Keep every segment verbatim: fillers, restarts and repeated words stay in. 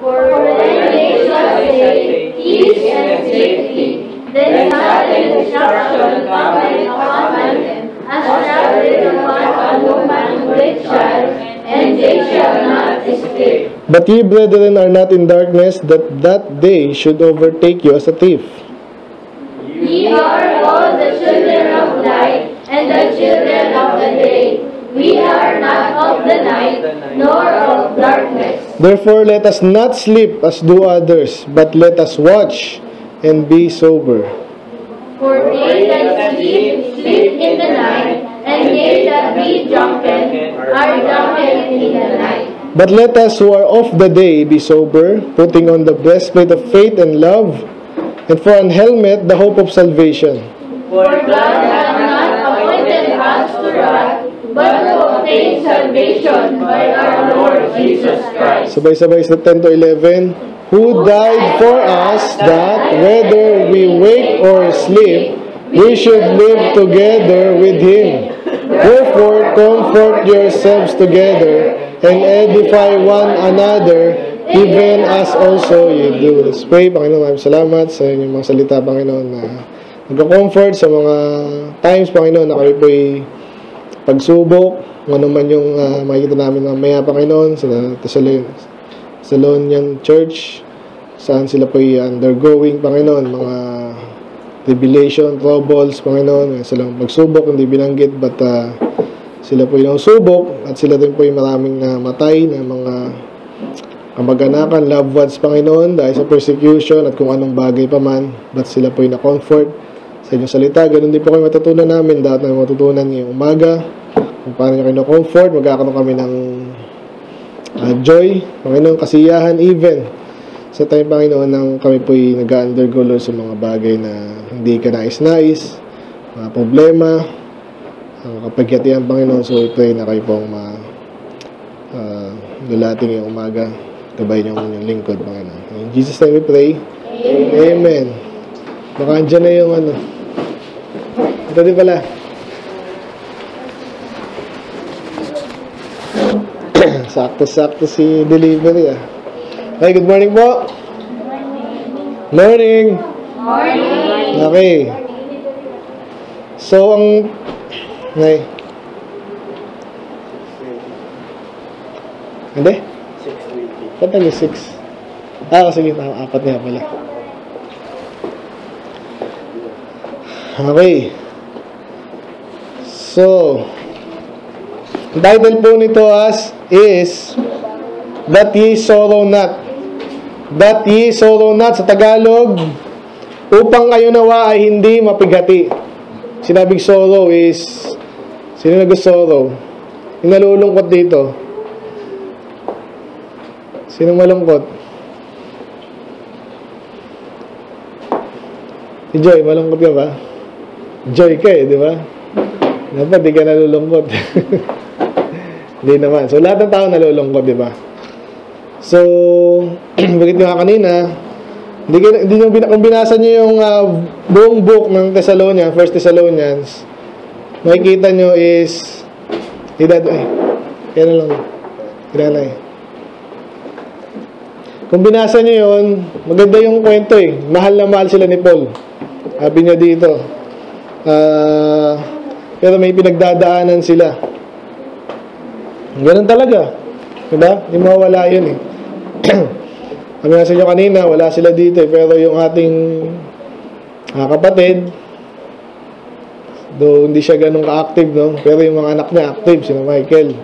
For when they shall say, peace and safety, then sudden destruction cometh upon them, as shall it upon a woman with child, and they shall not escape. But ye, brethren, are not in darkness, that that day should overtake you as a thief. Ye are all the children of light, and the children of the day. We are not of the night, nor of darkness. Therefore, let us not sleep as do others, but let us watch and be sober. For they that sleep, sleep in the night, and they that be drunken, are drunken in the night. But let us who are of the day be sober, putting on the breastplate of faith and love, and for an helmet, the hope of salvation. For God hath not appointed us to wrath, but to obtain salvation by our Lord Jesus Christ. Sabay-sabay sa ten to eleven. Who died for us, that whether we wake or sleep, we should live together with Him. Therefore, comfort yourselves together, and edify one another, even as also you do. Let's pray. Panginoon, salamat sa inyong mga salita, Panginoon, na nag-comfort sa mga times, Panginoon, na kami po'y pagsubok, kung ano man yung uh, makikita namin mamaya, Panginoon, sa Thessalonians, Thessalonian Church, saan sila po'y undergoing, Panginoon, mga tribulation, troubles, Panginoon, silang pagsubok, hindi binanggit, but uh, sila po'y nausubok, at sila din po'y maraming namatay na mga kamag-anakan, loved ones, Panginoon, dahil sa persecution at kung anong bagay pa man, but sila po'y na-comfort sa inyong salita. Ganun din po kayo matutunan namin. Dapat na matutunan ngayong umaga kung paano nyo kayo na-comfort. Magkakaroon kami ng uh, joy, Panginoon, kasiyahan, even sa time, Panginoon, nang kami po'y nag-undergo, Lord, sa mga bagay na hindi ka nais-nais, mga problema, uh, kapagyatihan, Panginoon. So we pray na kayo pong ma, uh, lulating ngayong umaga, tabay niyo ang lingkod, Panginoon. In Jesus' name we pray. Amen, Amen. Baka andyan na yung ano. Ito din pala. Sakto-sakto si delivery ah. Hey, good morning po. Morning. Morning. Okay. So, ang... Ay. Hindi? six twenty. Ba't nag six? Ah, sige. Apat niya pala. Okay. So, title po nito as is, That Ye Sorrow Not. That Ye Sorrow Not sa Tagalog, upang kayo nawa ay hindi mapigati. Sinabing sorrow is, sino nag-sorrow? Yung nalulungkot dito. Sino malungkot? Si Joy, malungkot ka ba? Joy ka eh, di ba? Dapat di ka nalulungkot. Hindi naman. So, lahat ng tao nalulungkot, di ba? So, bakit nyo nga kanina, hindi, hindi nyo, kung binasa nyo yung uh, buong book ng Thessalonians, First Thessalonians, makikita nyo is, ay, kaya na lang, kaya na eh. Kung binasa nyo yun, maganda yung kwento eh. Mahal na mahal sila ni Paul. Sabi niya dito, Uh, pero may pinagdadaanan sila. Ganun talaga, diba? Hindi mawala yun eh. Kami nga sa inyo kanina, wala sila dito eh. Pero yung ating uh, kapatid, though hindi siya ganun ka-active, no? Pero yung mga anak niya active, si Michael.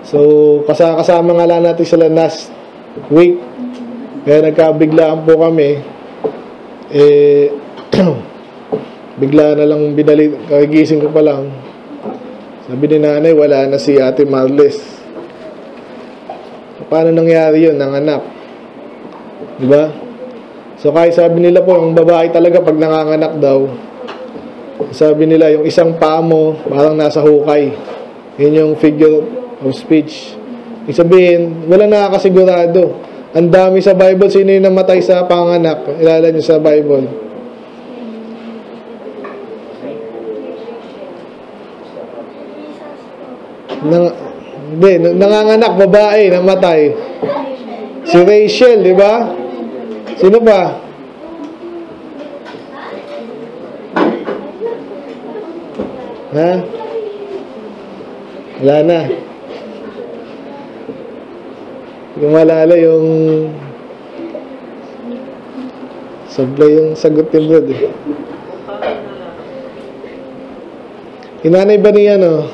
So kasama-kasama nga lang natin sila last week. Kaya nagkabiglaan po kami. Eh bigla na lang binali, kagigising ko pa lang. Sabi ni nanay, wala na si Ate Marlies. So, paano nangyari yun? Nanganak. Diba? So, kahit sabi nila po, ang babae talaga pag nanganganak daw, sabi nila, yung isang paa mo, parang nasa hukay. Yun yung figure of speech. Ibig sabihin, wala nakakasigurado. Ang dami sa Bible, sino yung namatay sa panganak? Ilala nyo sa Bible. Nang, hindi, nanganganak, babae, namatay. Si Rachel, di ba? Sino ba? Ha? Wala na. Gumalala yung sablay yung sagot ni Brod eh. Inanay ba niya no?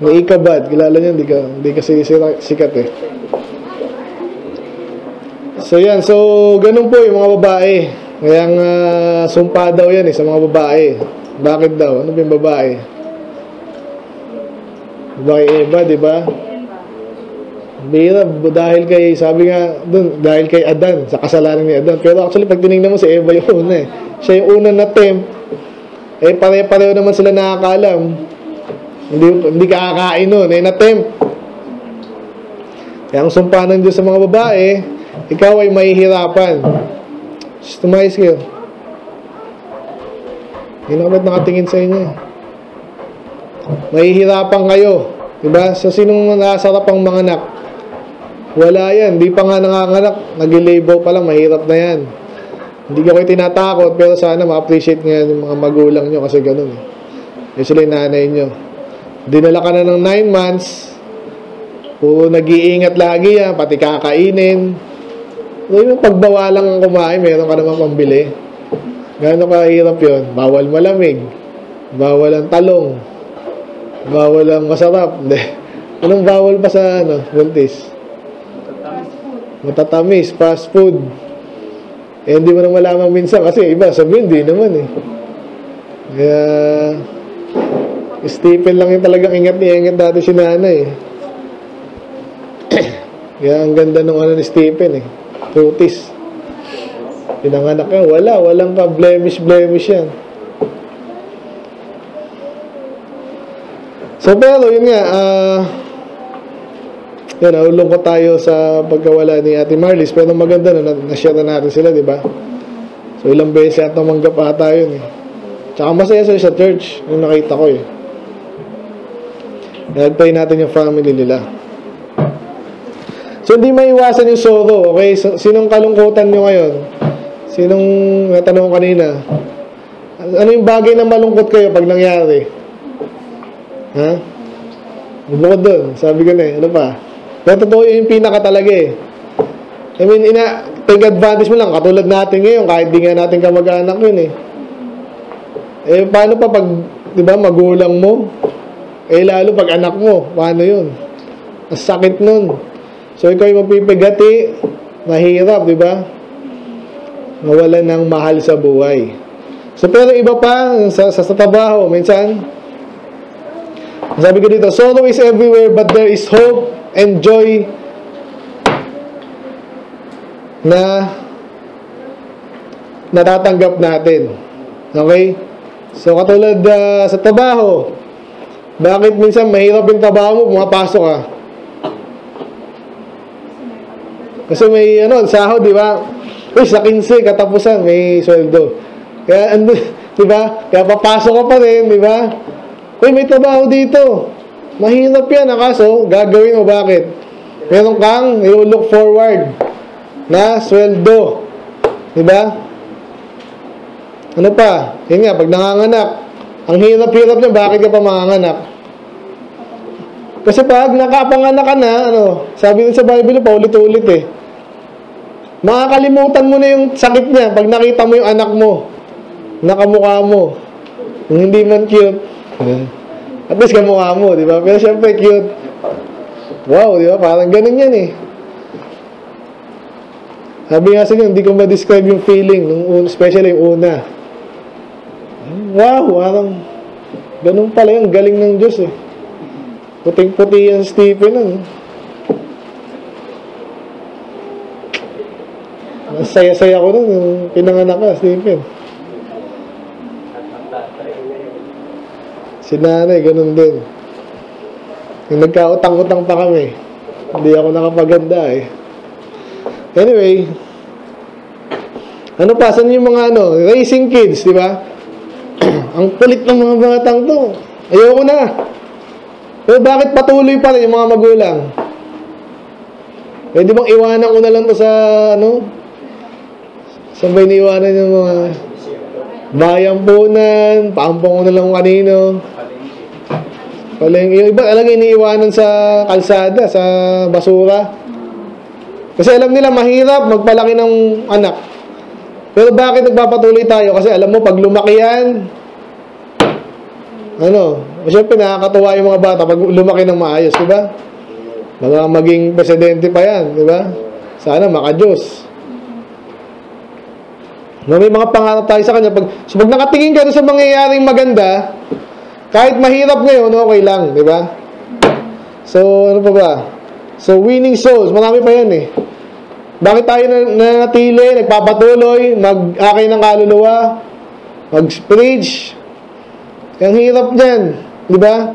May ikabad, kilala niya, hindi, ka, hindi kasi sikat eh. So yan, so ganun po yung mga babae. Ngayang uh, sumpa daw yan eh, sa mga babae. Bakit daw? Ano ba yung babae? Babae Eva, di ba? Bira, dahil kay, sabi nga, dun, dahil kay Adan, sa kasalanan ni Adan. Pero actually, pag tinignan mo si Eva yung una eh. Siya yung una na temp. Eh, pare-pareho naman sila nakakaalam. Hindi, hindi kakakain nun, eh, na-tempt. Kaya ang sumpa ng Diyos sa mga babae, ikaw ay mahihirapan. Just tumayos kayo. Hindi na nakatingin sa inyo. Mahihirapan kayo. Diba? Sa sinong nasarap ang mga anak? Wala yan. Hindi pa nga nanganganak. Nag-i-labor pa lang. Mahirap na yan. Hindi ko kayo tinatakot, pero sana ma-appreciate nga yung mga magulang nyo kasi ganun. Eh. Yung sila yung nanay nyo. Dinala ka na ng nine months. Puro nag-iingat lagi yan, pati kakainin. Yung pagbawalang ang kumain, meron ka naman pambili. Gano'ng kahirap yun? Bawal malamig. Bawal ang talong. Bawal ang masarap. Anong bawal pa sa ano? Buntis? Matatamis, fast food. Eh, hindi mo nang malamang minsan. Kasi iba, sabihin, hindi naman eh. Kaya... Stephen lang yung talagang ingat ni ingat dati si nanay. Kaya ang ganda nung ano ni Stephen eh. Putis. Pinanganak yan. Wala. Walang pa blemish-blemish yan. So pero yun nga. Uh, yun. Naulong ko tayo sa pagkawala ni Ate Marlies. Pero maganda na. Nashare na natin sila diba? So ilang beses at namanggap ata yun eh. Tsaka masaya sila sa church. Yung nakita ko eh. Nagpay natin yung family nila. So, hindi maiwasan yung sorrow, okay? So, sinong kalungkutan nyo ngayon? Sinong natanong kanina? Ano yung bagay na malungkot kayo pag nangyari? Ha? Bukod doon, sabi ko na eh, ano pa? Pero totoo yung pinaka talaga eh. I mean, ina, take advantage mo lang, katulad natin ngayon, kahit di nga natin kamag-anak yun eh. Eh, paano pa pag, di ba, magulang mo? Eh, lalo pag anak mo, paano yun? Ang sakit nun. So, ikaw yung mapipigati, mahirap, di ba? Nawala ng mahal sa buhay. So, pero iba pa, sa, sa, sa trabaho, minsan, sabi ko dito, sorrow is everywhere, but there is hope and joy na natatanggap natin. Okay? So, katulad uh, sa trabaho, bakit minsan mahirap yung trabaho mo, pumapasok ka? Kasi may, ano, sahod, di ba? Uy, sa kinse, katapusan, may sweldo. Kaya, ano, di ba? Kaya papasok ka pa rin, di ba? Uy, may trabaho dito. Mahirap yan, akaso, gagawin mo, bakit? Meron kang, you look forward na sweldo. Di ba? Ano pa? Yan nga, pag nanganganak, ang hirap-hirap niya, bakit ka pa manganganak? Kasi pag nakapanganak ka na, ano, sabi din sa Bible, paulit-ulit eh. Makakalimutan mo na yung sakit niya pag nakita mo yung anak mo, nakamukha mo, hindi man cute. At least kamukha mo, di ba? Pero syempre cute. Wow, di ba? Parang ganun yan eh. Sabi nga sa inyo, hindi ko ma-describe yung feeling, especially yung una. Wow, parang ganun pala yung galing ng Diyos eh. Puting-puti yan Stephen ano. Masaya-saya ko nun yung pinanganak ka Stephen. Si nanay ganun din. Yung nagkautang-utang pa kami. Hindi ako nakapaganda eh. Anyway, ano pa? Saan yung mga ano? Raising kids, di ba? Ang kulit ng mga batang to. Ayoko na. Pero bakit patuloy pa rin yung mga magulang? Eh, di bang iwanan ko na lang to sa, ano? Saan ba iniwanan yung mga bayampunan, paampong ko na lang kung kanino. Palengke. Yung iba talaga iniiwanan sa kalsada, sa basura. Kasi alam nila mahirap magpalaki ng anak. Pero bakit nagpapatuloy tayo? Kasi alam mo, pag lumaki yan, ano, siyempre nakakatuwa yung mga bata pag lumaki ng maayos, di ba? Mga maging presidente pa yan, di ba? Sana maka-Diyos. No, may mga pangarap tayo sa kanya. Pag, so pag nakatingin ka sa mangyayaring maganda, kahit mahirap ngayon, okay lang, di ba? So, ano pa ba? So, winning souls, marami pa yan eh. Bakit tayo nanatili, nagpapatuloy, mag-akay ng kaluluwa, mag-preach? Ang hirap dyan, di ba?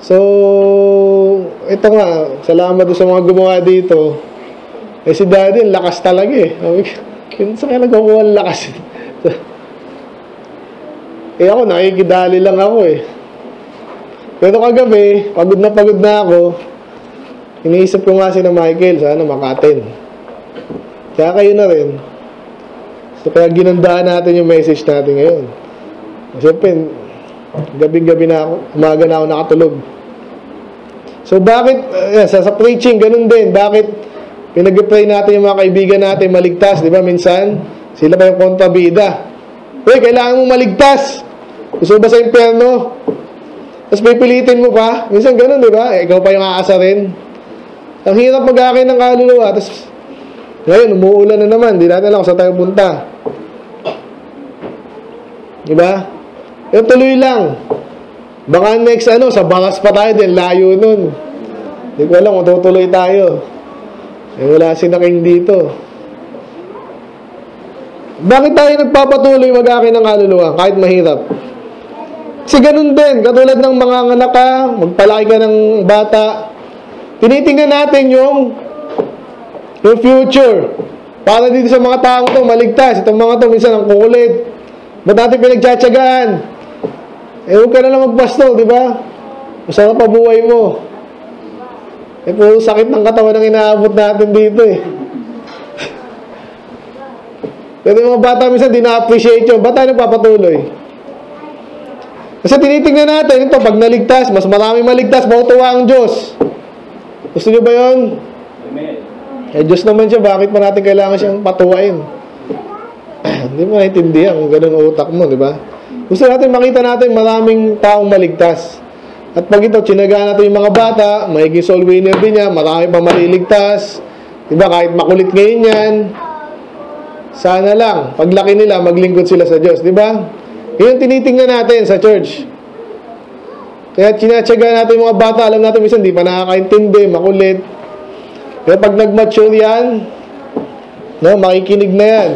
So, ito nga, salamat sa mga gumawa dito. Eh, si Daddy, lakas talaga eh. Sa kaya nagkakuha ang lakas. Eh ako, nakikidali lang ako eh. Pero kagabi, pagod na pagod na ako, iniisip ko nga si na Michael, sana makaten. Kaya kayo na rin. So, kaya ginandaan natin yung message natin ngayon. Siyempre, gabi-gabi na ako, umaga na ako nakatulog. So, bakit, uh, sa, sa preaching, ganun din, bakit pinag-pray natin yung mga kaibigan natin maligtas, di ba? Minsan, sila pa yung kontrabida. Uy, kailangan mong maligtas. Gusto ba sa impyerno? Tapos pipilitin mo pa. Minsan ganun, di ba? Eh, ikaw pa yung aasa rin. Ang hirap mag-akay ng kaluluwa. Tapos, ngayon, umuulan na naman. Di natin alam kung saan tayo punta. Diba? E tuloy lang. Baka next, ano, sa Baras pa tayo din. Layo nun. Hindi ko alam kung tutuloy tayo. E wala sinaking dito. Bakit tayo nagpapatuloy mag-akay ng kaluluwa kahit mahirap? Kasi ganun din. Katulad ng mga anak ka, magpalaki ka ng bata, tinitingnan natin yung yung future. Para dito sa mga taong to, maligtas. Itong mga to, minsan ang kukulit. Ba't natin pinagtsatsagaan? Eh, huwag ka na lang magpastol, di ba? Masarap pa buhay mo. Eh, puro sakit ng katawan ang inaabot natin dito eh. Pero yung mga bata, minsan di na-appreciate yun. Ba't tayo nagpapatuloy? Kasi tinitingnan natin, ito, pag naligtas, mas maraming maligtas, mautuwa ang Diyos. Gusto nyo ba yun? Amen. Eh, Diyos naman siya, bakit pa natin kailangan siyang patuwain? Hindi mo naiintindihan kung ganun ang utak mo, di ba? Gusto natin makita natin maraming taong maligtas. At pag ito, tsinagaan natin yung mga bata, maiging soul winner din niya, marami pa maliligtas. Di ba? Kahit makulit ngayon yan, sana lang, paglaki nila, maglingkod sila sa Diyos, di ba? Yun yung tinitingnan natin sa church. Kaya tsinatsiyagaan natin yung mga bata, alam natin minsan, di pa nakakaintindi, makulit. Pero pag nag-mature yan, no, makikinig na yan.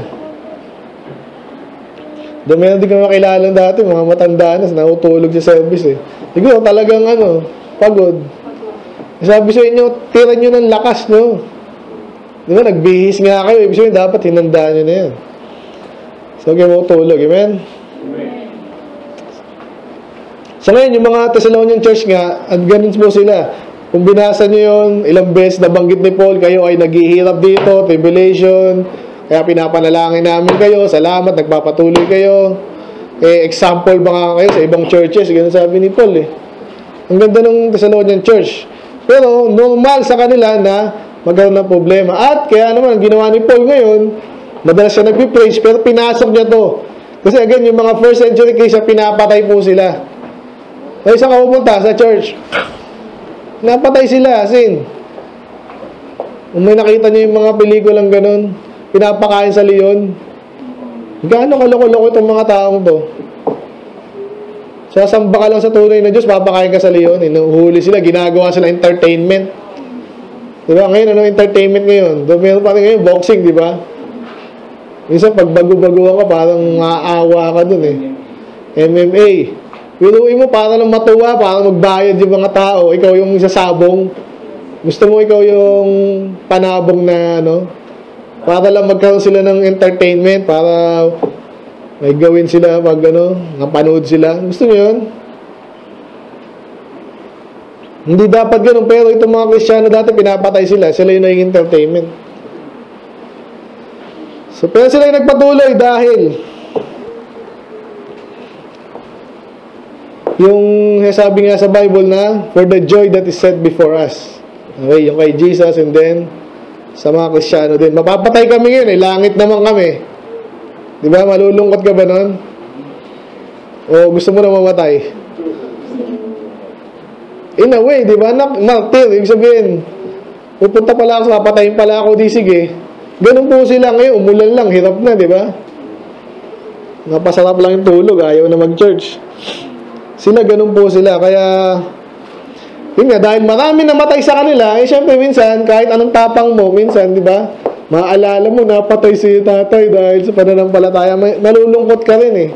Doon meron din kami makilalang dati, mga matanda na, nautulog sa service eh. Siguro talagang ano, pagod. Sabi sa inyo, tira nyo ng lakas nyo. Di ba, nagbihis nga kayo. Ibig sabihin, dapat hinandaan nyo na yan. So, kayo mautulog. Amen? Amen. So ngayon, yung mga Thessalonian church nga, at ganun po sila. Kung binasa nyo yun, ilang beses nabanggit ni Paul, kayo ay naghihirap dito, tribulation, kaya pinapanalangin namin kayo, salamat, nagpapatuloy kayo. Eh, example ba nga kayo sa ibang churches, ganun sabi ni Paul eh. Ang ganda ng Thessalonian church. Pero normal sa kanila na magkaroon ng problema. At kaya naman, ang ginawa ni Paul ngayon, madalas siya nagpipraise, pero pinasok niya to. Kasi again, yung mga first century Christian, pinapatay po sila. Kaya saan ka pupunta? Sa church. Napatay sila, asin. Kung may nakita nyo yung mga pelikulang ganun, pinapakain sa leon, gaano kaloko-loko itong mga taong to. Sasamba ka lang sa tunay na Diyos, papakain ka sa leon, inuhuli sila, ginagawa sila entertainment. Diba? Ngayon, ano entertainment ngayon? Meron pa rin ngayon, boxing, diba? Minsan, pag bago-bagoan ka, parang maawa ka dun eh. M M A. Pinuwi mo para lang matuwa, para magbayad yung mga tao. Ikaw yung sasabong. Gusto mo ikaw yung panabong na ano. Para lang magkaroon sila ng entertainment. Para may gawin sila pag ano, napanood sila. Gusto mo yun? Hindi dapat ganun, pero itong mga Kristiyano dati, pinapatay sila. Sila yung naging entertainment. So, pero sila yung nagpatuloy dahil yung sabi nga sa Bible na, for the joy that is set before us. Okay, yung kay Jesus, and then sa mga Kristiyano din. Mapapatay kami ngayon, eh. Langit naman kami. Di ba? Malulungkot ka ba nun? O gusto mo na mamatay? In a way, di ba? Martir, ibig sabihin, pupunta pala ako, papatayin pala ako, di sige. Ganun po sila ngayon, umulan lang, hirap na, di ba? Napasarap lang yung tulog, ayaw na mag-church. Sila, ganun po sila. Kaya, yun nga, dahil marami namatay sa kanila, eh syempre minsan, kahit anong tapang mo, minsan, di ba? Maaalala mo, napatay si tatay dahil sa pananampalataya, nalulungkot ka rin eh.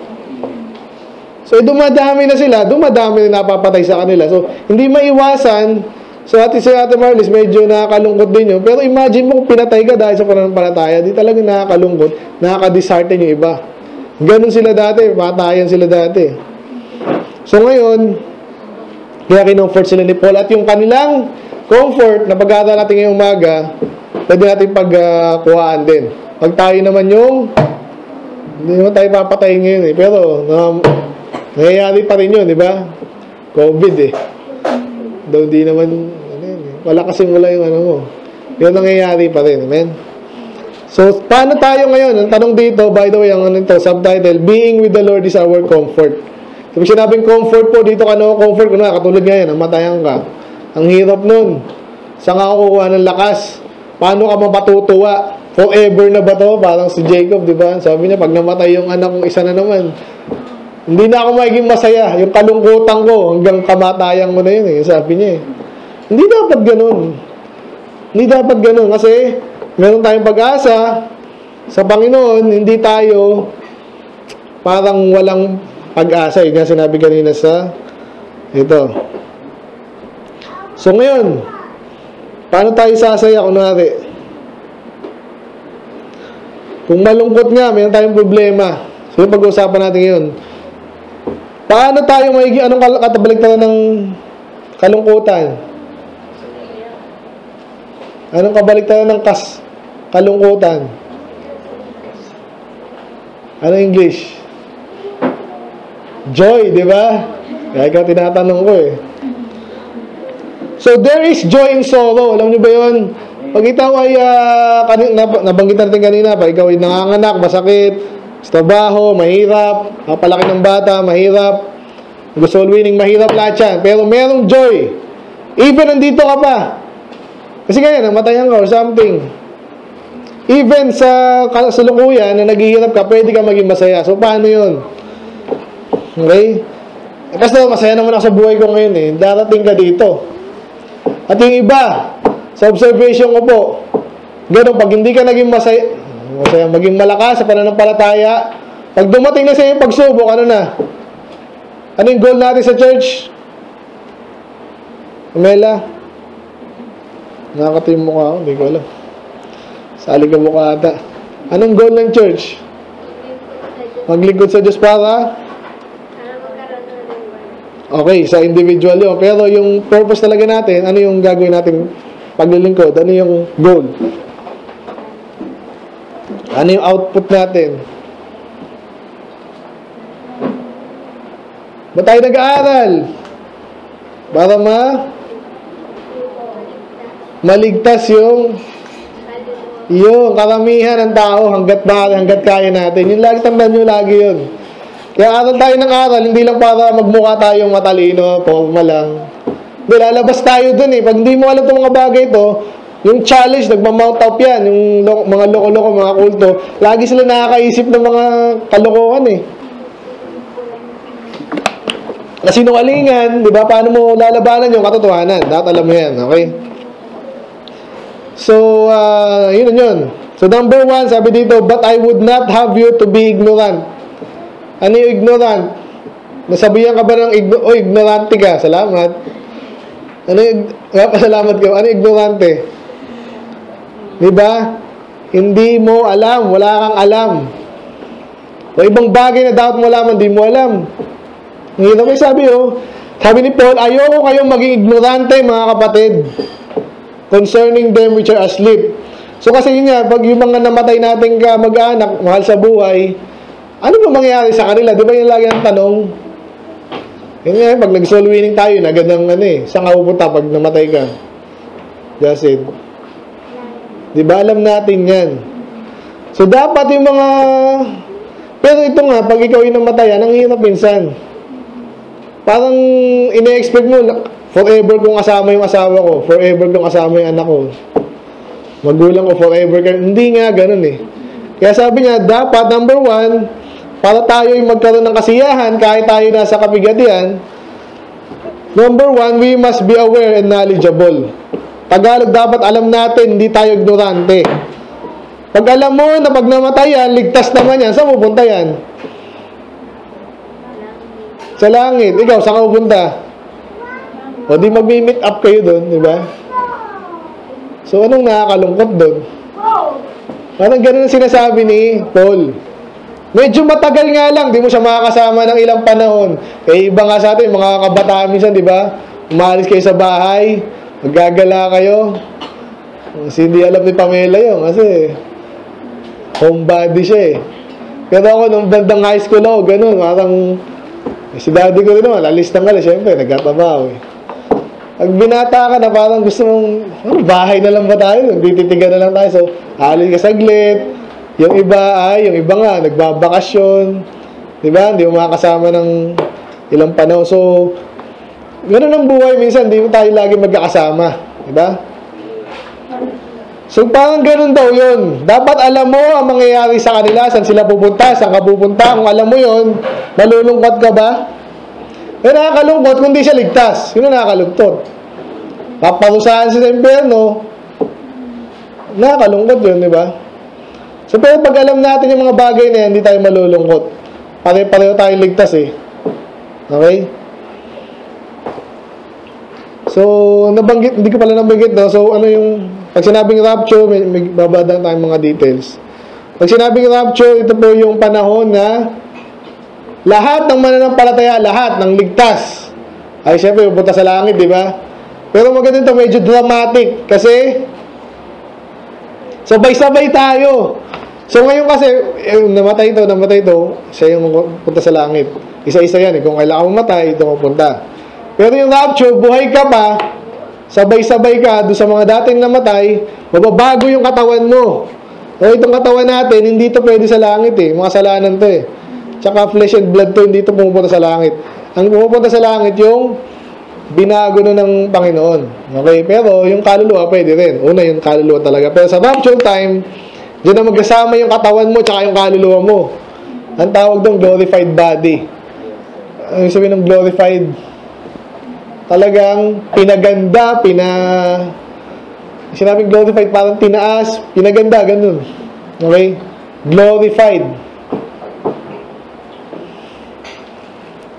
So, dumadami na sila, dumadami na napapatay sa kanila. So, hindi maiwasan, so ati si Ate Marlies, medyo nakakalungkot din yun. Pero imagine mo kung pinatay ka dahil sa pananampalataya, di talaga nakakalungkot, nakakadishearten yung iba. Ganun sila dati, patayan sila dati. So, ngayon, kaya kinomfort sila ni Paul. At yung kanilang comfort na pag-ata natin ngayong umaga, pwede natin pagkuhaan din. Pag tayo naman yung, hindi naman tayo papatay ngayon eh, pero, um, nangyayari pa rin yun, di ba? COVID eh. Daw di naman, ano yun, wala kasing wala yung ano mo. Yun nangyayari pa rin, amen? So, paano tayo ngayon? Ang tanong dito, by the way, ang ano ito, subtitle, being with the Lord is our comfort. So, pag sinabing comfort po, dito ka na comfort, na, katulad nga yan, namatayan ka. Ang hirap nun. Saan ka kukuha ng lakas? Paano ka mapatutuwa? Forever na ba to? Parang si Jacob, di ba? Sabi niya, pag namatay yung anak kong isa na naman, hindi na ako magiging masaya. Yung kalungkutan ko, hanggang kamatayan ko na yun eh. Sabi niya eh. Hindi dapat ganun. Hindi dapat ganun. Kasi, meron tayong pag-asa sa Panginoon, hindi tayo parang walang pag-asa eh. Nga sinabi kanina sa ito. So, ngayon, paano tayo sasaya? Kunwari, kung malungkot nga, meron tayong problema. So, pag-uusapan natin ngayon, paano tayo maigi? Anong katabaligtaran ng kalungkutan? Anong kabaligtaran ng kas? Kalungkutan? Anong English? Joy, di ba? Kaya ikaw tinatanong ko eh. So, there is joy in sorrow. Alam niyo ba yun? Pag ikaw ay, uh, nabanggit natin kanina, pag ikaw ay nanganganak, masakit, sa trabaho, mahirap, kapalaki ng bata, mahirap, gusto winning, mahirap lahat yan. Pero merong joy. Even nandito ka pa. Kasi ganyan, namatayan ka or something. Even sa kasalukuyan na naghihirap ka, pwede ka maging masaya. So, paano yun? Okay? Kasi masaya naman ako sa buhay ko ngayon eh. Darating ka dito. At yung iba, sa observation ko po, ganun, pag hindi ka naging masaya, masaya, maging malakas sa pananampalataya. Pag dumating na sa iyong pagsubok, ano na? Ano yung goal natin sa church? Pamela? Nakakati yung mukha ko, hindi ko alam. Sali ka mukha ata. Anong goal ng church? Maglingkod sa Diyos para? Okay, sa individual yun. Pero yung purpose talaga natin, ano yung gagawin natin paglilingkod? Ano yung goal? Ano yung output natin? Ba tayo nag-aaral? Para ma maligtas yung yung karamihan ng tao hanggat bari, hanggat kaya natin. Yung lagi, tandaan nyo lagi yun. Kaya aral tayo ng aral, hindi lang para magmukha tayong matalino, forma lang. Hindi, lalabas tayo dun eh. Pag hindi mo alam itong mga bagay ito, yung challenge, nagmamount up yan, yung lo mga loko-loko, mga kulto, lagi sila nakakaisip ng mga kalokohan eh. Kasi nungalingan, di ba, paano mo lalabanan yung katotohanan? Dapat alam mo yan, okay? So, uh, yun na yun. So, number one, sabi dito, but I would not have you to be ignorant. Ano yung ignorant? Nasabihan ka ba ng, igno oh, ignorante ka, salamat. Ano yung, salamat ka, ano yung ignorante? Diba? Hindi mo alam. Wala kang alam. O ibang bagay na dapat mo alam, hindi mo alam. Ngayon ako sabi, oh, Sabi ni Paul, ayoko kayong maging ignorante, mga kapatid, concerning them which are asleep. So kasi yun nga, pag yung mga namatay nating mag-anak, mahal sa buhay, ano ba mangyayari sa kanila? Di ba yung lagi ang tanong? Yun nga, pag nag-soul winning tayo, agad ng ano eh, saan ka pupunta pag namatay ka? That's it. Di ba alam natin yan? So dapat yung mga... Pero ito nga, pag ikaw yung namatayan, ang hirap minsan. Parang ine-expect mo, forever kong kasama yung asawa ko, forever kong kasama yung anak ko, magulang ko forever. Hindi nga, ganun eh. Kaya sabi niya, dapat, number one, para tayo yung magkaroon ng kasiyahan, kahit tayo nasa kapigatian, number one, we must be aware and knowledgeable. Tagalog, dapat alam natin, hindi tayo ignorante. Pag alam mo na pag namatay yan, ligtas naman yan, saan pupunta yan? Sa langit. Ikaw, saan ka pupunta? O di mag-meet up kayo doon, di ba? So, anong nakakalungkot doon? Parang ganun ang sinasabi ni Paul. Medyo matagal nga lang, di mo siya makakasama ng ilang panahon. Eh, iba nga sa atin, mga kabataan minsan, di ba? Umalis kayo sa bahay, maggagala kayo. Kasi hindi alam ni Pamela yun, kasi... homebody siya eh. Pero ako, nung bandang high school ako, ganun, parang eh, si daddy ko rin naman, alistang ka na, syempre, nagkatabaw eh. Pag binata ka na, parang gusto mong, ano, bahay na lang ba tayo? Tititigan na lang tayo, so, alis ka saglit. Yung iba ay, yung iba nga, nagbabakasyon. Diba? Hindi mo makakasama ng ilang panahon. So, ganun ang buhay minsan, hindi mo tayo lagi magkakasama. Diba? So parang ganun daw yun. Dapat alam mo ang mangyayari sa kanila, saan sila pupunta, saan ka pupunta. Kung alam mo yun, nalulungkot ka ba? Eh nakakalungkot kung di siya ligtas. Yun ang nakakalungkot. Paparusahan siya sa impyerno. Nakakalungkot yun, di ba? So pero pag alam natin yung mga bagay na yan, hindi tayo malulungkot. Pare-pareho tayo ligtas eh. Okay? So, nabanggit, hindi ko pala nabanggit na. So, ano yung, pag sinabing rapture, may, may babadaan tayong mga details. Pag sinabing rapture, ito po yung panahon na lahat ng mananampalataya, lahat ng ligtas, ay syempre, pupunta sa langit, di ba? Pero maganda ito, medyo dramatic, kasi sabay-sabay tayo. So, ngayon kasi, eh, namatay ito, namatay ito, siya yung pupunta sa langit. Isa-isa yan, eh. Kung kailangan mamatay, ito pupunta. Pero yung rapture, buhay ka pa, sabay-sabay ka doon sa mga dating namatay, mababago yung katawan mo. O itong katawan natin, hindi ito pwede sa langit eh. Mga salanan to eh. Tsaka flesh and blood to, hindi ito pumupunta sa langit. Ang pumupunta sa langit yung binago na ng Panginoon. Okay? Pero yung kaluluwa pwede rin. Una yung kaluluwa talaga. Pero sa rapture time, dyan na magkasama yung katawan mo tsaka yung kaluluwa mo. Ang tawag doon, glorified body. Ang sabihin ng glorified, talagang pinaganda, pina... Sinabing glorified, parang tinaas, pinaganda, ganun. Okay? Glorified.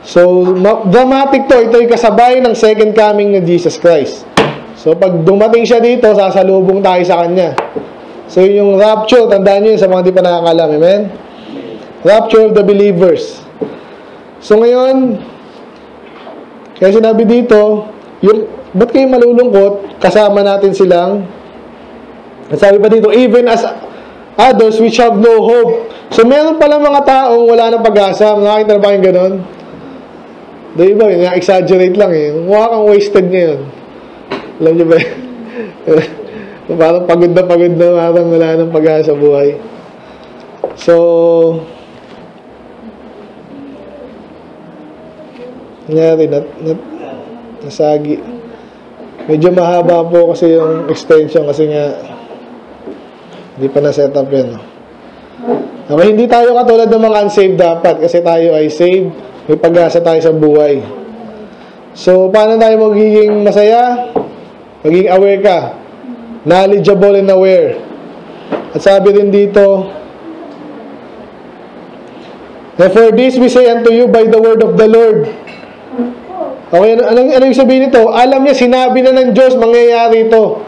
So, dramatic to. Ito yung kasabay ng second coming ng Jesus Christ. So, pag dumating siya dito, sasalubong tayo sa Kanya. So, yung rapture, tandaan nyo yun sa mga di pa nakakalam. Amen? Rapture of the believers. So, ngayon... Kaya sinabi dito, yung, ba't kayo malulungkot? Kasama natin silang, sabi pa dito, even as others which have no hope. So, meron pala mga taong wala ng pag-asa. Nakakita na ba yung ganon? Di ba? Na-exaggerate lang eh. Mukha kang wasted ngayon. Alam niyo ba? Parang pagod na pagod na, parang wala ng pag-asa buhay. So, nangyari, nat, nat, nasagi. Medyo mahaba po kasi yung extension kasi nga hindi pa na-set up yan. Okay, hindi tayo katulad ng mga unsaved dapat kasi tayo ay saved. May pag-asa tayo sa buhay. So, paano tayo magiging masaya? Maging aware ka. Knowledgeable and aware. At sabi rin dito, therefore this we say unto you by the word of the Lord. Okay, ano, ano, ano yung sabihin nito? Alam niya, sinabi na ng Diyos, mangyayari ito.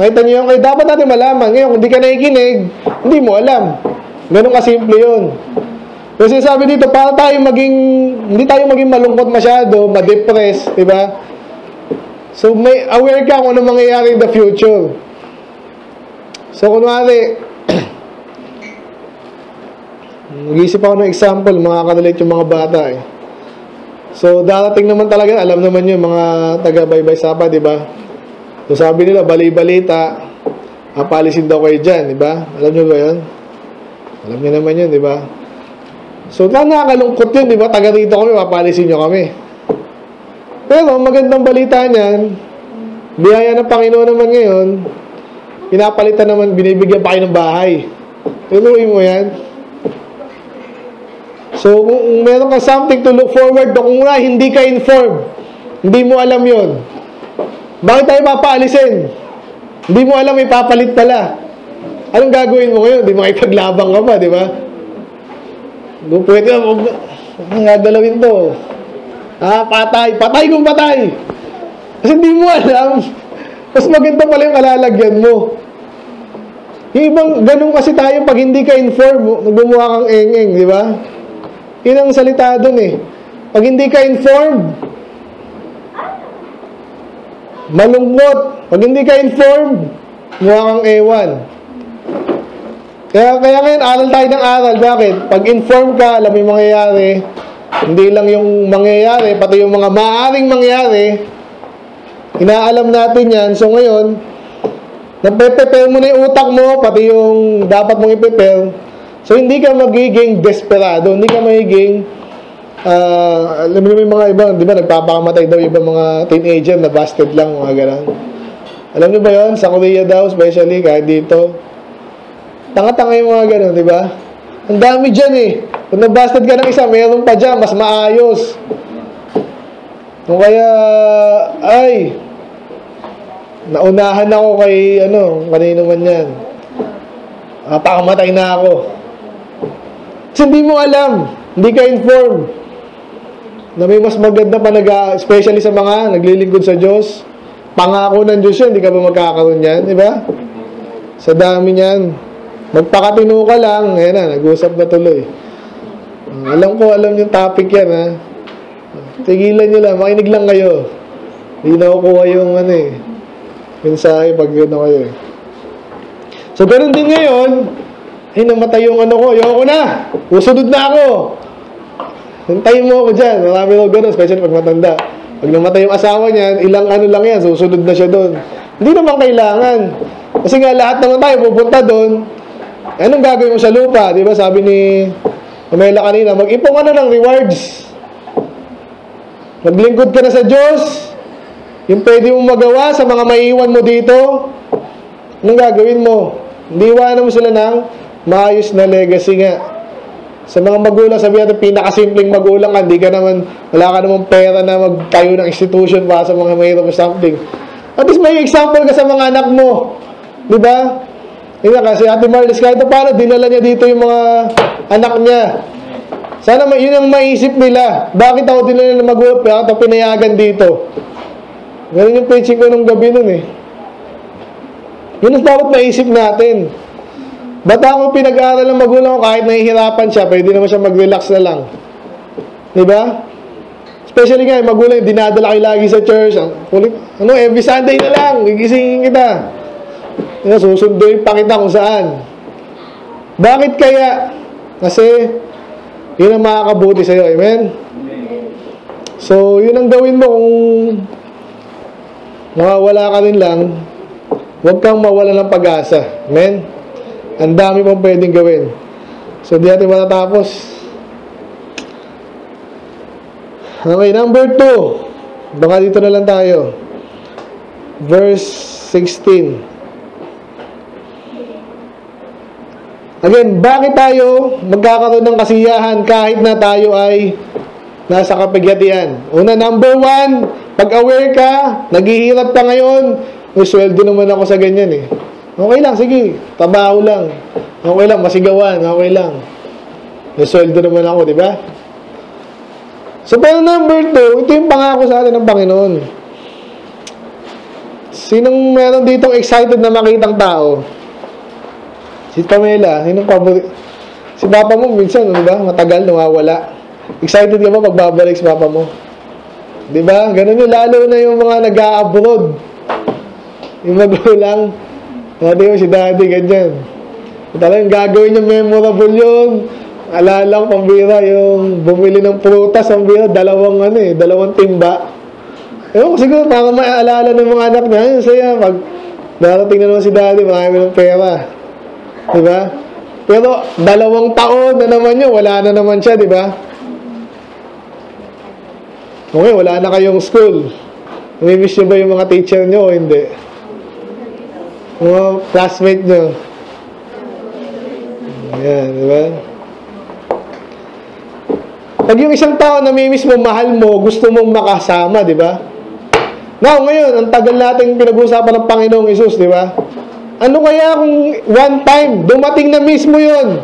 Nakita niyo yun? Kaya dapat natin malaman. Ngayon, kung di ka nakikinig, hindi mo alam. Ganun kasimple yun. Kasi sabi dito, para tayo maging, hindi tayo maging malungkot masyado, ma-depress, di ba? So, may aware ka kung ano mangyayari in the future. So, kunwari, nag-iisip ako ng example, makakarelate yung mga bata eh. So, darating naman talaga, alam naman yun, mga taga-baybay sapa, di ba? So, sabi nila, bali-balita, apalisin daw kayo dyan, di ba? Alam nyo ba yun? Alam nyo naman yun, di ba? So, nakakalungkot yun, di ba? Taga rito kami, papalisin nyo kami. Pero, magandang balita niyan, biyaya ng Panginoon naman ngayon, pinapalitan naman, binibigyan pa kayo ng bahay. Tuloy mo yan. So, kung meron ka something to look forward to, kung na hindi ka informed, hindi mo alam yun. Bakit tayo papaalisin? Hindi mo alam, may papalit pala. Anong gagawin mo ngayon? Di makipaglabang ka pa, di ba? Doon pwede na, huwag nga dalawin to. Ah, patay. Patay kung patay. Kasi hindi mo alam. Mas maganda pala yung kalalagyan mo. Yung ibang, ganun kasi tayo pag hindi ka inform, gumawa kang eng-eng, di ba? Yun ang salita dun eh. Pag hindi ka inform, malungkot. Pag hindi ka inform, gumawa kang ewan. Kaya, kaya ngayon, aral tayo ng aral. Bakit? Pag inform ka, alam yung mangyayari. Hindi lang yung mangyayari, pati yung mga maaaring mangyayari. Inaalam natin yan. So ngayon, nape-prepare mo na yung utak mo, pati yung dapat mong i-prepare. So hindi ka magiging desperado. Hindi ka magiging, uh, alam mo yung mga ibang, di ba, nagpapakamatay daw yung ibang mga teenager na busted lang, mga ganang. Alam niyo ba yun? Sa Korea daw, especially, kahit dito. Tanga-tanga yung mga gano'n, di ba? Ang dami dyan eh. Kung nabastad ka ng isa, meron pa dyan, mas maayos. Kung kaya, ay, naunahan ako kay, ano, kanino man yan. Ah, pakamatay na ako. Kasi hindi mo alam, hindi ka informed, na may mas maganda pa nag- especially sa mga naglilingkod sa Diyos. Pangako ng Diyos yun, hindi ka ba magkakaroon yan, di ba? Sa dami niyan. Magpakatino ka lang. Ayan na, nag-usap na tuloy. Uh, alam ko, alam yung topic yan, ha? Tigilan nyo lang, makinig lang kayo. Hindi na kukuha yung, ano eh, mensahe pag yun na kayo eh. So, ganun din ngayon, ay, namatay yung ano ko, ayoko na, usunod na ako. Hintayin mo ako dyan, marami ko ganun, especially pag matanda. Pag namatay yung asawa niyan, ilang ano lang yan, susunod na siya doon. Hindi naman kailangan. Kasi nga, lahat naman tayo pupunta doon. Anong gagawin mo sa lupa? Diba sabi ni Pamela kanina, mag-ipong ka na ng rewards. Maglingkod ka na sa Diyos. Yung pwede mong magawa sa mga maiiwan mo dito, anong gagawin mo? Hindi iwanan mo sila ng maayos na legacy nga. Sa mga magulang, sabi natin, pinakasimpleng magulang ka, hindi ka naman, wala ka naman pera na magtayo ng institution para sa mga mahirap or something. At least may example ka sa mga anak mo. Diba? Hindi na kasi Ate Marlies, kahit paano, dinala niya dito yung mga anak niya. Sana yun ang maisip nila. Bakit ako dinala na mag-uap? Bakit ako pinayagan dito? Ganun yung preaching ko nung gabi nun eh. Yun ang dapat maisip natin. Ba't ako pinag-aaral ng magulang ko kahit nahihirapan siya, pwede naman siya mag-relax na lang. Diba? Especially nga, magulang yung dinadala kayo lagi sa church. Ano, every Sunday na lang, gigisingin kita. Kaya susunduin pa kita kung saan. Bakit kaya? Kasi yun ang makakabuti sa'yo. Amen? So, yun ang gawin mo. Kung mawawala ka rin lang, huwag kang mawala ng pag-asa. Amen? Ang dami pong pwedeng gawin. So, di natin matatapos. Okay, number two. Baka dito na lang tayo. Verse sixteen. Again, bakit tayo magkakaroon ng kasiyahan kahit na tayo ay nasa kapighatian? Una, number one, pag-aware ka, naghihirap ka ngayon, may sweldo naman ako sa ganyan eh. Okay lang, sige, trabaho lang. Okay lang, masigawan, okay lang. May sweldo naman ako, di ba? So, pero number two, ito yung pangako sa atin ng Panginoon. Sinong meron ditong excited na makitang tao? Si Pamela, sinong paborito? Si papa mo minsan, ano ba, matagal nawawala. Excited ka ba magbabalik si papa mo? Di ba? Ganun yung lalo na yung mga nag-a-abroad. Yung magulang. Dati mo si daddy, ganyan. Talagang gagawin niya memorable yun. Alala ko, pambira, yung bumili ng prutas, pambira, dalawang ano eh, dalawang timba. Ewan ko siguro, para maaalala ng mga anak niya, ayun, saya, pag darating na naman si daddy, marami ng pera. Di ba? Pero dalawang taon na naman yun, wala na naman siya, di ba? Okay, wala na kayong school. Namimiss nyo ba yung mga teacher nyo o hindi? Mga classmate nyo. Ayan, diba? Pag yung isang tao namimiss mo, mahal mo, gusto mong makasama, diba? Now, ngayon, ang tagal natin pinag-uusapan ng Panginoong Isus, diba? Ano kaya kung one time, dumating na mismo yun?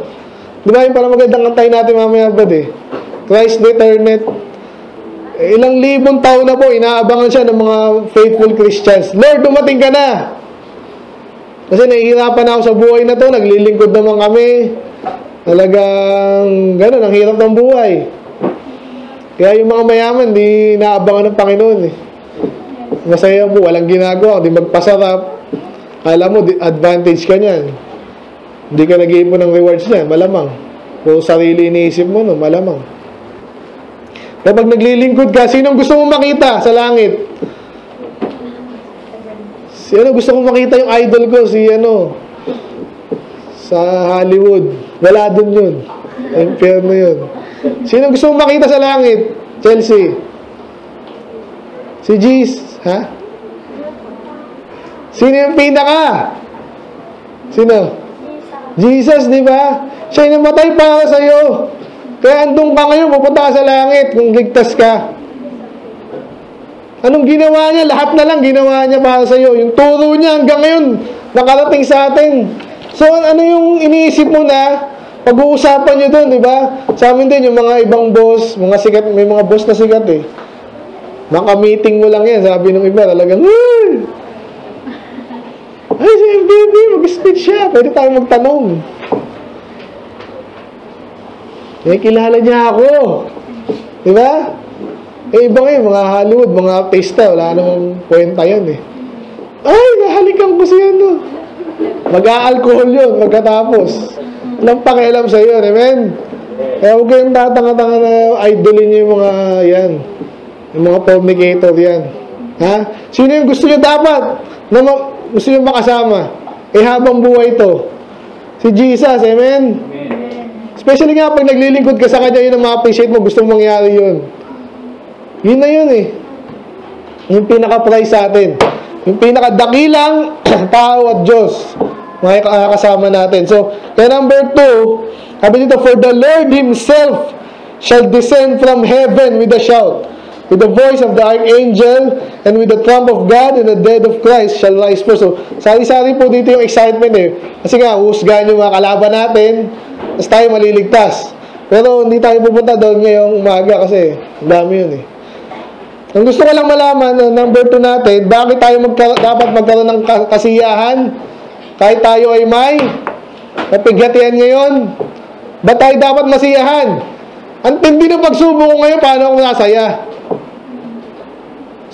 Diba, yung parang magandang antay natin mamaya ba, di? Christ the Eternate. Ilang libon taon na po, inaabangan siya ng mga faithful Christians. Lord, dumating ka na! Kasi nahihirapan na ako sa buhay na to, naglilingkod naman kami. Talagang, gano'n, ang hirap ng buhay. Kaya yung mga mayaman, di inaabangan ng Panginoon. Eh. Masaya po, walang ginagawa, di magpasarap. Alam mo, advantage ka niyan. Hindi ka nag-iipon ng rewards niya, malamang. Kung sarili iniisip mo, no, malamang. Kaya pag naglilingkod ka, sinong gusto mong makita sa langit? Si ano, gusto mong makita yung idol ko, si ano, sa Hollywood. Wala dun yun. Unfair na yun. Sinong gusto mong makita sa langit? Chelsea. Si Jesus. Ha? Sino yung pinaka? Sino? Jesus, di ba? Siya yung namatay para sa'yo. Kaya andun ka ngayon, pupunta ka sa langit kung ligtas ka. Anong ginawa niya? Lahat na lang ginawa niya para sa'yo. Yung turo niya hanggang ngayon, nakarating sa atin. So, ano yung iniisip mo na pag-uusapan niyo dun, di ba? Sa amin din, yung mga ibang boss, mga sikat, may mga boss na sikat eh. Maka-meeting mo lang yan, sabi ng iba, talagang, ay, ay si M B B, mag-speech siya. Pwede tayo magtanong. Eh, kilala niya ako. Diba? Eh, iba kayo, mga Hollywood, mga artista, wala namang kwenta yan eh. Ay, nahalikan ko siya, no? Mag-a-alcohol yun, magkatapos. Walang pakialam sa iyo, amen? Eh, huwag kayong tatanga-tanga na idolin niyo yung mga yan. Yung mga fornicator yan. Ha? Sino yung gusto niyo dapat? Na gusto niyo makasama? Eh, habang buhay to. Si Jesus, amen? Amen. Especially nga, pag naglilingkod ka sa kanya, yun ang ma-appreciate mo, gusto mong mangyari yun. Yun na yun eh. Yung pinaka-prize sa atin. Yung pinaka-dakilang tao at Diyos. Mga kasama natin. So, kaya number two, sabi dito, for the Lord Himself shall descend from heaven with a shout, with the voice of the archangel, and with the trump of God, and the dead of Christ shall rise first. So, sari-sari po dito yung excitement eh. Kasi nga, husgahan yung mga kalaban natin, tapos tayo maliligtas. Pero hindi tayo pupunta doon ngayong umaga kasi dami yun eh. Ang gusto ko lang malaman, number two natin, bakit tayo magka dapat magkaroon ng kasiyahan kahit tayo ay may napighatian ngayon? Ba't tayo dapat masiyahan? Ang tindi ng pagsubok ko ngayon, paano ako nasaya?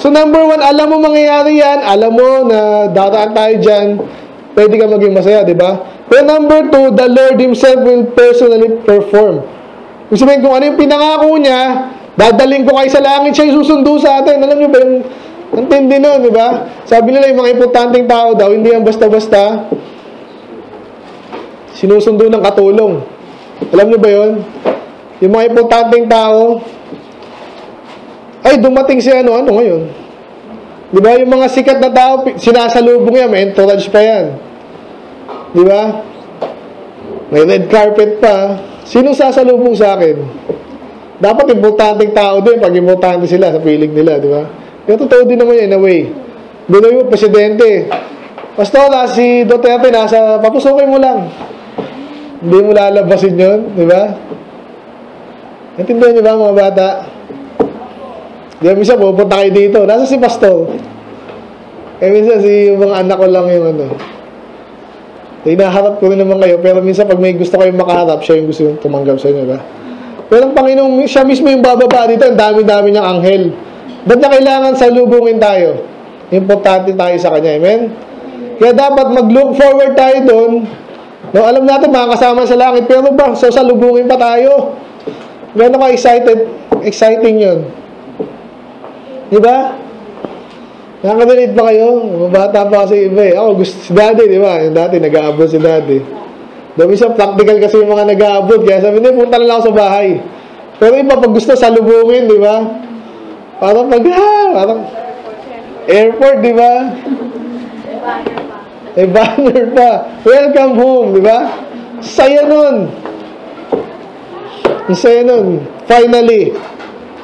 So number one, alam mo mangyayari yan, alam mo na daraan tayo dyan, pwede ka maging masaya, di ba? Then number two, the Lord Himself will personally perform. Kung sabihin, kung ano yung pinangako niya, dadaling ko kayo sa langit, siya yung susundo sa atin. Alam niyo ba yung antindi nun, di ba? Sabi nila yung mga importanteng tao daw, hindi yan basta-basta sinusundo ng katulong. Alam niyo ba yun? Yung mga importanteng tao, ay, dumating siya ano, ano ngayon. Di ba? Yung mga sikat na tao, sinasalubong yan, may entourage pa yan. Di ba? May red carpet pa. Sinong sasalubong sa akin? Dapat importanteng tao din pag importante sila sa piling nila, di ba? Yung totoo din naman yun, in a way. Doon yung presidente. Pastora, si Duterte nasa, papusukin mo lang. Hindi mo lalabasin yun, di ba? Natindihan niyo ba mga bata? Di ba, minsan pupunta kayo dito. Nasa si pastor? Eh, minsan si mga anak ko lang yung ano. Hinaharap ko rin naman kayo, pero minsan pag may gusto kayong makaharap, siya yung gusto yung tumanggap sa inyo, ba? Pero ang Panginoon, siya mismo yung bababa dito, ang dami-dami niyang anghel. Ba't na kailangan salubungin tayo? Importante tayo sa Kanya, amen? Kaya dapat mag-look forward tayo doon. No, alam natin, mga kasama sa langit, pero ba, so salubungin pa tayo. Gano'n ka excited, exciting yun. Di ba? Nakaka-relate ba kayo? Mabata pa kasi iba eh. Ako, gusto si daddy, di ba? Yung dati, nag-aabot si daddy. Dami siya, practical kasi yung mga nag-aabot. Kaya sabi niya, punta na lang ako sa bahay. Pero iba, pag gusto, salubungin, di ba? Parang pag, ha! Parang, airport, di ba? May banner pa. Welcome home, di ba? Saya nun. Saya nun. Finally,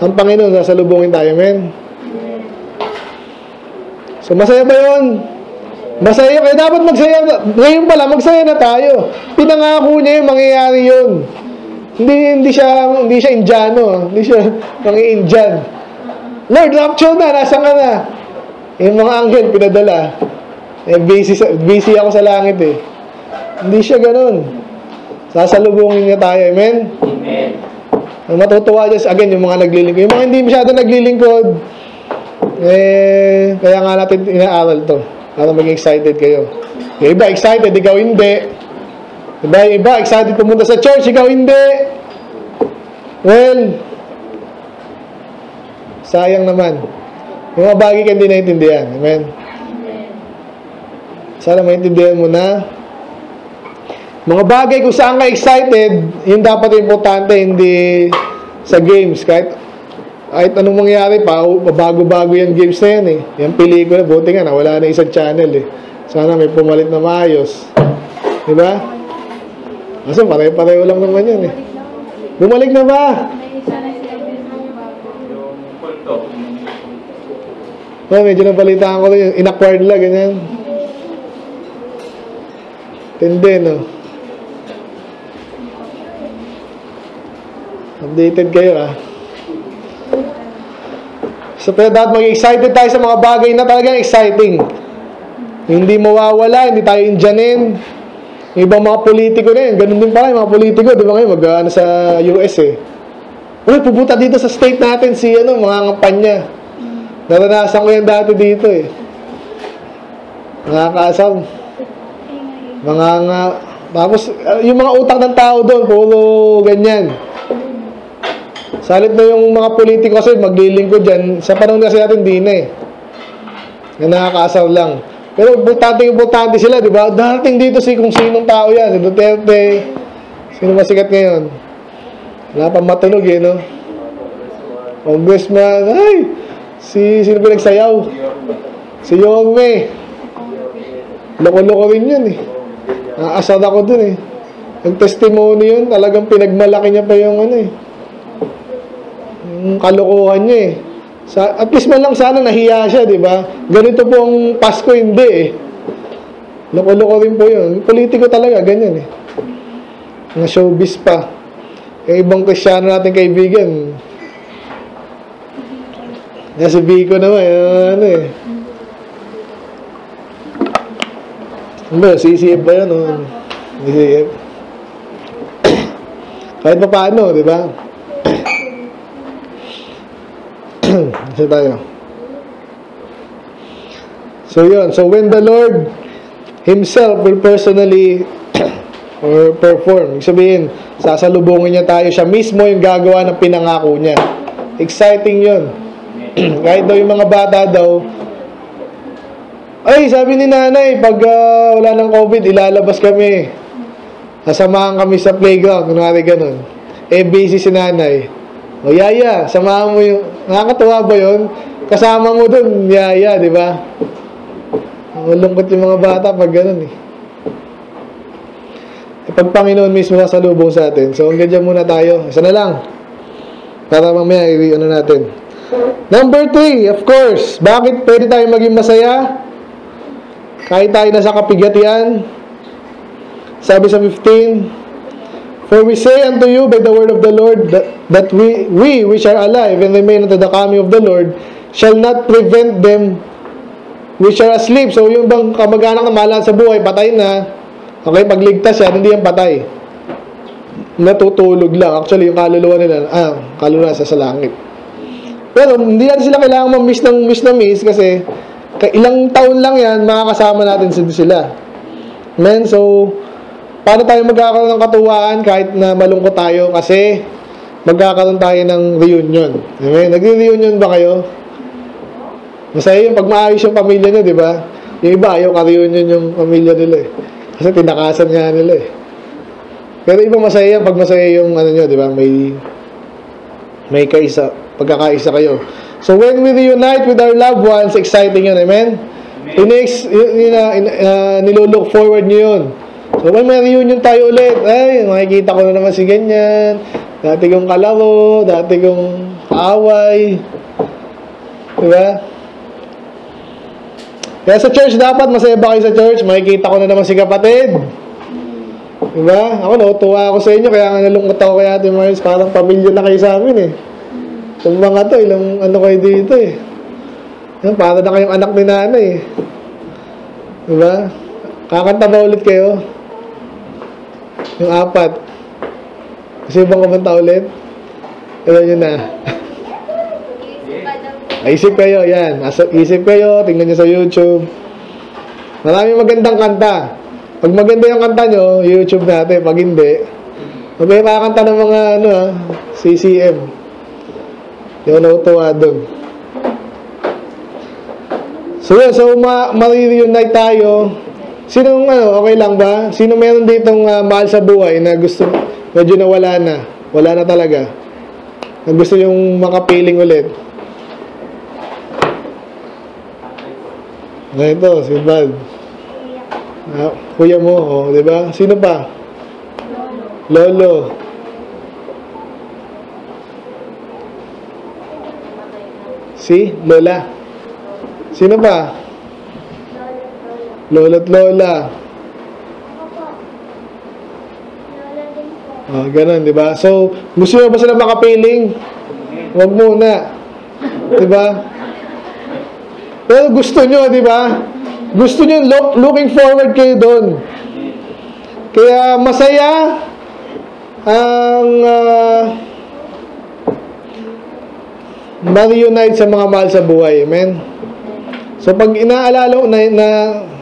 ang Panginoon, sasalubungin tayo, amen? So, masaya ba yun? Masaya. Kaya dapat magsaya. Ngayon pala, magsaya na tayo. Pinangako niya yung mangyayari yun. Hindi, hindi siya, hindi siya Indiano. Hindi siya mangi-Indian. Lord, rapture na. Nasaan ka na? Yung mga anghel, pinadala. Eh, busy, busy ako sa langit eh. Hindi siya ganun. Sasalubungin niya tayo. Amen? Amen. Matutuwa just again, yung mga naglilingkod. Yung mga hindi masyado naglilingkod, Eh, kaya nga natin inaaral to para maging excited kayo. Yung iba excited, ikaw hindi. Iba, iba excited pumunta sa church, ikaw hindi. Well, sayang naman. Yung mga bagay ka hindi naintindihan. Amen? Sana maintindihan mo na mga bagay kung saan ka excited, yun dapat importante, hindi sa games. Kahit kahit anong mangyari, pabago-bago yung games na yan eh. Yung pelikula, buti nga, wala na isang channel eh. Sana may pumalit na maayos. Diba? Kasi pare-pareho lang naman yan eh. Bumalik na ba? Oh, medyo napalitaan ko rin yung in-acquired lang, ganyan. Tindi, no? Updated kayo ah. So, pero dapat mag-excited tayo sa mga bagay na talagang exciting. Hindi mawawala, hindi tayo Indianin. Yung ibang mga politiko na yun, ganun din pala yung mga politiko. Di ba ngayon, mag-ano sa U S eh. Uy, pupunta dito sa state natin si, ano, mga kampanya. Naranasan ko yan dati dito eh. Nakakaasam. Mga nga... Tapos, yung mga utak ng tao doon, puro ganyan. Salit na yung mga politiko kasi maglilingkod dyan. Sa panahon kasi natin, di na eh. Na nakakaasar lang. Pero importante-importante sila, di ba? Dating dito si kung sinong tao yan. Si Duterte. Sino masikat ngayon? Wala pa matunog eh, no? Congressman. Ay! Si, sino pinagsayaw? Si Yorme. Loko-loko rin yun eh. Naasar ako dun eh. Yung testimony yun, talagang pinagmalaki niya pa yung ano eh. Kalokohan niya eh. Sa, at least man lang sana nahiya siya, di ba? Ganito pong Pasko, hindi eh. Loko-loko rin po yun. Politiko talaga, ganyan eh. Mga showbiz pa. Yung ibang Kristyano natin kaibigan. Nasa Biko naman, ano eh. Ano, C C F ba yun? Ano? C C F. Kahit pa paano, di ba? Kasi tayo. So yun. So when the Lord Himself will personally or perform, ibig sabihin, sasalubungin niya tayo. Siya mismo yung gagawa ng pinangako niya. Exciting yun. Kahit daw yung mga bata daw, ay, sabi ni nanay, pag uh, wala ng COVID, ilalabas kami. Sasamahan kami sa playground. Kunwari ganun. Eh, busy si nanay. O, oh, yaya, samahan mo yung... Nakakatuwa ba yun? Kasama mo dun, yaya, di ba? Malungkot yung mga bata pag ganun eh. E, pag Panginoon mismo sasalubong sa atin. So, hanggang dyan muna tayo. Isa na lang. Para mamaya, i-ano natin. Number three, of course. Bakit pwede tayo maging masaya? Kahit tayo nasa kapigatian. Sabi sa fifteen, for we say unto you by the word of the Lord that, that we, we which are alive and remain unto the coming of the Lord shall not prevent them which are asleep. So yung bang kamag-anak na mahalan sa buhay, patay na, Okay, pagligtas yan, hindi yan patay. Natutulog lang. Actually, yung kaluluwa nila, ah, kaluluwa sa langit. Pero hindi natin sila kailangan ma-miss ng miss na miss kasi ilang taon lang yan, makakasama natin sila. Men, so, paano tayo magkakaroon ng katuwaan kahit na malungkot tayo kasi magkakaroon tayo ng reunion. Amen? Nagre-reunion ba kayo? Masaya yung pag maayos yung pamilya nyo, di ba? Yung iba, ayaw ka-reunion yung pamilya nila eh. Kasi tinakasan nga nila eh. Pero iba masaya yan pag masaya yung ano nyo, di ba? May, may kaisa, pagkakaisa kayo. So when we reunite with our loved ones, exciting yun, amen? Inex, yun, uh, in, uh, nilolook forward nyo yun. So when may reunion tayo ulit, ay, makikita ko na naman si ganyan. Dati kong kalaro, dati kong away. Diba? Kaya sa church dapat, masaya ba kayo sa church? Makikita ko na naman si kapatid. Diba? Ako na, tuwa ako sa inyo, kaya nga nalungkot ako kay Ate Marlies. Parang pamilya na kayo sa amin eh. Itong mga to, ilang ano kayo dito eh. Para na kayong anak ni nanay eh. Diba? Kakanta ba ulit kayo? Yung apat. Kasi ibang kumanta ulit? Alam nyo na. Isip kayo, yan. Isip kayo, tingnan nyo sa YouTube. Maraming magandang kanta. Pag maganda yung kanta nyo, YouTube natin. Pag hindi, okay, kakanta ng mga ano ha, C C M. Yun, nautuwa doon. So, yun. So, ma ma-reunite tayo. Sinong, ano, okay lang ba? Sino meron ditong uh, mahal sa buhay na gusto, medyo nawala na. Wala na talaga. Na gusto yung makapiling ulit. Na ito, si Bad. Ah, kuya mo, oh, di ba? Sino pa? Lolo. Lolo. Si Lola. Sino ba? Lola't Lola. Oh, ganun, di ba? So, gusto mo ba sila makapiling? Huwag muna. Di ba? Pero gusto nyo, di ba? Gusto nyo, look, looking forward kayo doon. Kaya masaya ang uh, ma-reunite sa mga mahal sa buhay. Amen? So, pag inaalala ko na, na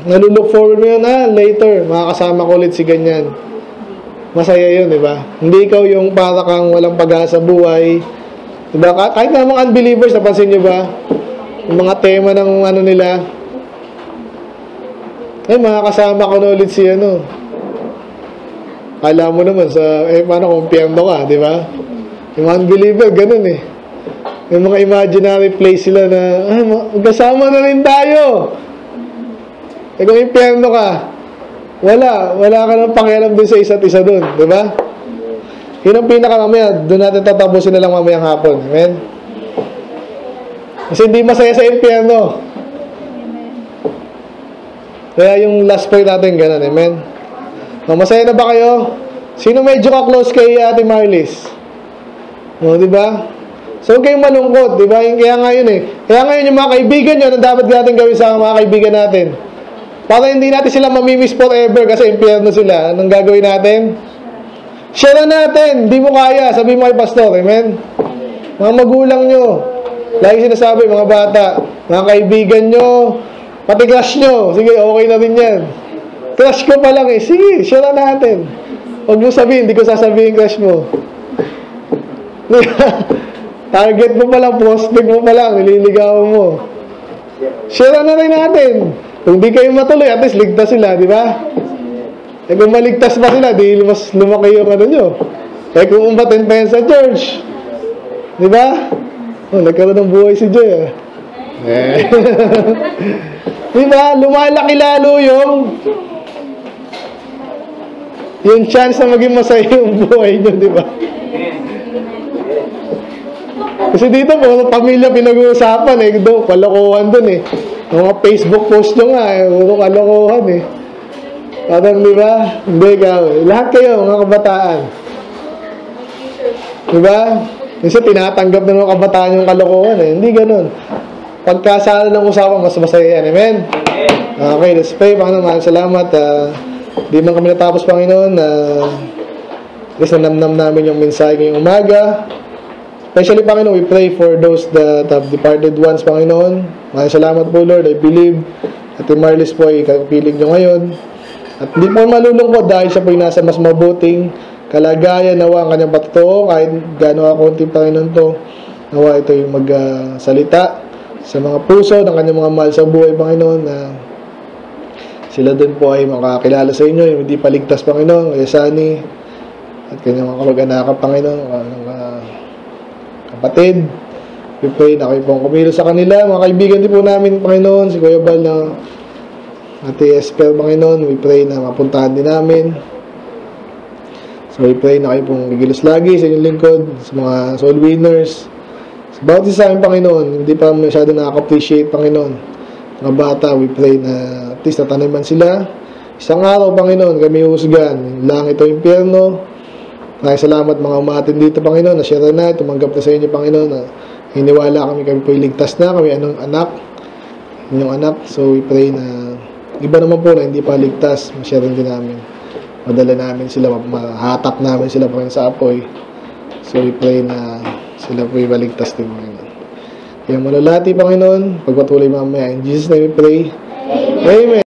nalulook forward mo yun, ah, later, makakasama ko ulit si ganyan. Masaya yun, di ba? Hindi ikaw yung para kang walang pag-asa buhay. Di ba? Kahit na mga unbelievers, napansin nyo ba? Yung mga tema ng ano nila. Eh, makakasama ko na ulit si ano. Alam mo naman, sa, eh, paano kung piyerno ka, di ba? Yung unbeliever, ganun eh. Yung mga imaginary place sila na, ah, magkasama na rin tayo. E kung impyerno ka, wala. Wala ka ng pakialam dun sa isa't isa dun. Diba? Yun ang pinakamamaya. Doon natin tatapusin na lang mamayang hapon. Amen? Kasi hindi masaya sa impyerno. Kaya yung last point natin, ganun. Amen? No, masaya na ba kayo? Sino medyo ka-close kay Ate Marlies? No, diba? So, kayong malungkot, di ba? Kaya nga yun eh. Kaya nga yun yung mga kaibigan nyo na dapat natin gawin sa mga kaibigan natin. Para hindi natin sila mamimiss forever kasi impyerno sila. Anong gagawin natin? Share na natin. Hindi mo kaya. Sabihin mo kay pastor. Amen? Mga magulang nyo. Lagi sinasabi, mga bata, mga kaibigan nyo, pati crush nyo. Sige, okay na rin yan. Crush ko pa lang eh. Sige, share na natin. Huwag mo sabihin, hindi ko sasabihin crush mo. Target mo palang, prospect mo palang, nililigawan mo. Share na rin natin. Kung di kayo matuloy, at least ligtas sila, di ba? Eh kung maligtas pa sila, di mas lumaki yung ano nyo. Eh kung umaten pa yan sa church. Di ba? Oh, nagkaroon ng buhay si Joy, ah. Eh. Di ba? Lumalaki lalo yung yung chance na maging masaya yung buhay nyo, di ba? Kasi dito po, pamilya pinag-uusapan eh. Do, kalokohan dun eh. Mga Facebook post nyo nga eh. Puro kalokohan eh. Parang diba? Hindi ka. Lahat kayo, mga kabataan. Diba? Minsan tinatanggap na mga kabataan yung kalokohan eh. Hindi ganun. Pagkasala ng usapan, mas masaya yan. Amen? Okay, let's pray. Panginoon, maraming salamat. Uh, Di man kami natapos, Panginoon, na guys, nanamnam namin yung mensahe ngayong umaga. Especially, Panginoon, we pray for those that have departed ones, Panginoon. Maraming salamat po, Lord. I believe at yung Marlies po ay kapiling nyo ngayon. At hindi po malulungkot dahil siya po ay nasa mas mabuting kalagayan, nawa ang kanyang patotoo. Kahit gano'n kakunti, Panginoon, to nawa ito yung magsalita uh, sa mga puso ng kanyang mga mahal sa buhay, Panginoon, na uh, sila din po ay makakilala sa inyo, yung hindi paligtas, Panginoon, kaya sani at kanyang mga kamag-anakap, Panginoon, mga kapatid. We pray na kayo pong kumilo sa kanila. Mga kaibigan din po namin, Panginoon, si Kuya Val na Ate Esper, Panginoon, we pray na mapuntahan din namin. So we pray na kayo pong gigilos lagi sa inyong lingkod, sa mga soul winners, sa bawat isa sa amin, Panginoon. Hindi pa masyado nakaka-appreciate, Panginoon, mga bata. We pray na at least nataniman sila. Isang araw, Panginoon, kami husgan langit o impyerno. Maraming salamat mga umatin dito, Panginoon, na share na, tumanggap na sa inyo, Panginoon, na hiniwala kami, kami po iligtas na, kami anong anak, inyong anak. So we pray na iba naman po na hindi pa ligtas, ma-share din namin, madala namin sila, mahatak namin sila, Panginoon, sa apoy. So we pray na sila po ibaligtas din, Panginoon. Kaya malalati, Panginoon, pagpatuloy mamaya, in Jesus' name we pray. Amen.